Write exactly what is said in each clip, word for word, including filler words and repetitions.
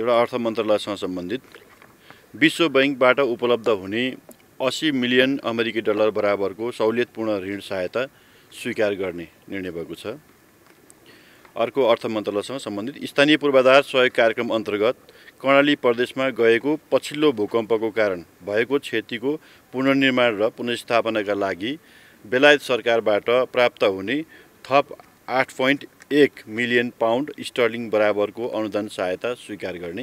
एउटा अर्थ मन्त्रालयसँग सम्बन्धित विश्व बैंकबाट उपलब्ध हुने अस्सी मिलियन अमेरिकी डलर बराबरको सहुलियतपूर्ण ऋण सहायता स्वीकार गर्ने निर्णय भएको छ। अर्को अर्थ मन्त्रालयसँग सम्बन्धित स्थानीय पूर्वाधार सहयोग कार्यक्रम अन्तर्गत कर्णाली प्रदेशमा गएको पछिल्लो भूकम्पको कारण भएको क्षतिको पुनर्निर्माण र पुनर्स्थापनाका लागि बेलायत सरकारबाट प्राप्त हुने थप आठ दशमलव एक मिलियन पाउन्ड स्टर्लिङ बराबरको अनुदान सहायता स्वीकार गर्ने।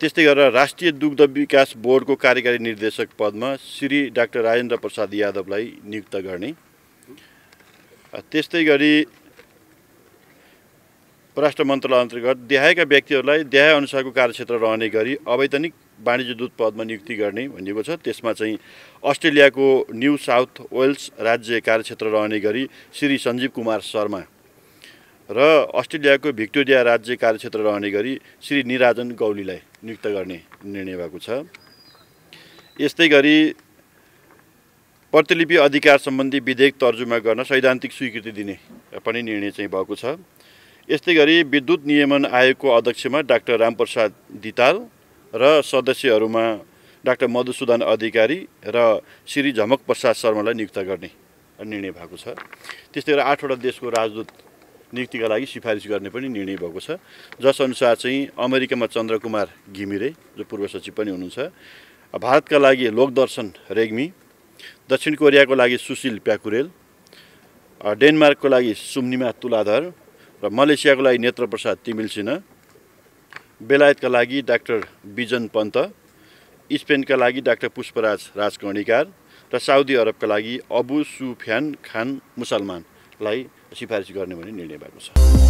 त्यस्तै गरेर राष्ट्रिय दुग्ध विकास बोर्डको कार्यकारी निर्देशक पदमा श्री डाक्टर राजेन्द्र प्रसाद यादवलाई नियुक्त गर्ने। त्यस्तै गरी परराष्ट्र मन्त्रालय अन्तर्गत देहायका व्यक्तिहरूलाई देहाय अनुसारको कार्यक्षेत्र रहने गरी अवैतनिक वाणिज्य दूत पदमा नियुक्ति गर्ने भनिएको छ। त्यसमा चाहिँ अस्ट्रेलियाको न्यू साउथ वेल्स राज्य कार्यक्षेत्र रहने गरी श्री सञ्जीव कुमार शर्मा र अस्ट्रेलियाको भिक्टोरिया राज्य कार्यक्षेत्र रहने गरी श्री नीरजन गौलीलाई नियुक्त गर्ने निर्णय भएको छ। यस्तै गरी प्रतिलिपि अधिकार सम्बन्धी विधेयक तर्जुमा गर्न सैद्धान्तिक स्वीकृति दिने पनि निर्णय चाहिँ भएको छ। यस्तै गरी विद्युत नियमन आयोगको अध्यक्षमा डाक्टर रामप्रसाद दिताल र सदस्यहरूमा डाक्टर मधुसुदन अधिकारी र श्री झमक प्रसाद शर्मालाई नियुक्त गर्ने निर्णय भएको छ। त्यस्तै गरी आठवटा देशको राजदूत नियुक्तिका लागि सिफारिस गर्ने पनि निर्णय भएको छ। जसअनुसार चाहिँ अमेरिकामा चन्द्रकुमार गिमिरे जो पूर्व सचिव पनि हुनुहुन्छ, भारतका लागि लोकदर्शन रेग्मी, दक्षिण कोरियाको लागि सुशील प्याकुरेल, डेनमार्कको लागि सुम्नीमा तुलाधर र मलेसियाको लागि नेत्रप्रसाद तिमिल्सिना, बेलायतका लागि डाक्टर बिजन पन्त, स्पेनका लागि डाक्टर पुष्पराज राजकर्णिकार र साउदी अरबका लागि अबु सुफ्यान खान मुसलमानलाई सिफारिस गर्ने भन्ने निर्णय भएको छ।